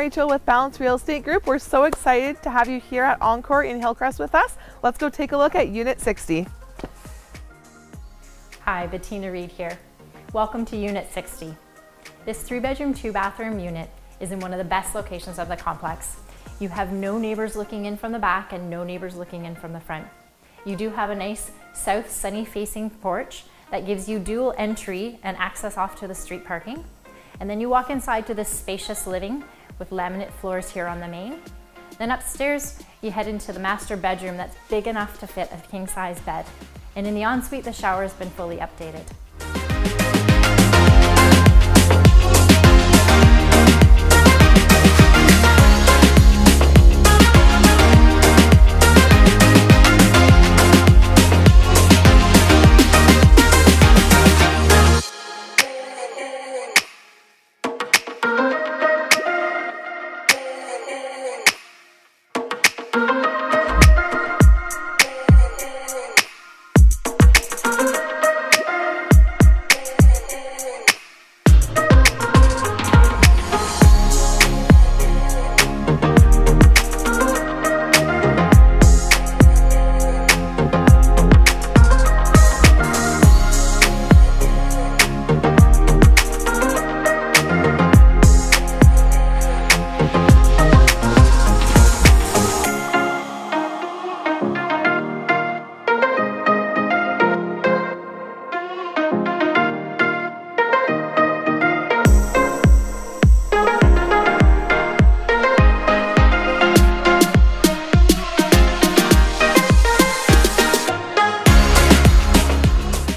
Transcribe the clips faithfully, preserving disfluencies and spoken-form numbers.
Rachel with Balance Real Estate Group. We're so excited to have you here at Encore in Hillcrest with us. Let's go take a look at Unit sixty. Hi, Bettina Reed here. Welcome to Unit sixty. This three bedroom, two bathroom unit is in one of the best locations of the complex. You have no neighbors looking in from the back and no neighbors looking in from the front. You do have a nice south sunny facing porch that gives you dual entry and access off to the street parking. And then you walk inside to this spacious living with laminate floors here on the main. Then upstairs, you head into the master bedroom that's big enough to fit a king size bed. And in the ensuite, the shower has been fully updated.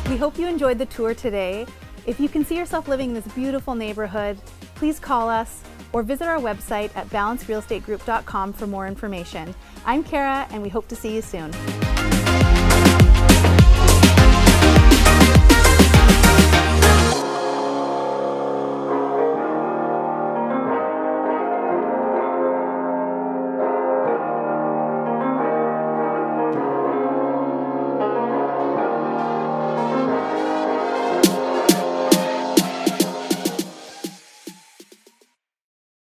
We hope you enjoyed the tour today. If you can see yourself living in this beautiful neighborhood, please call us or visit our website at balance real estate group dot com for more information. I'm Kara, and we hope to see you soon.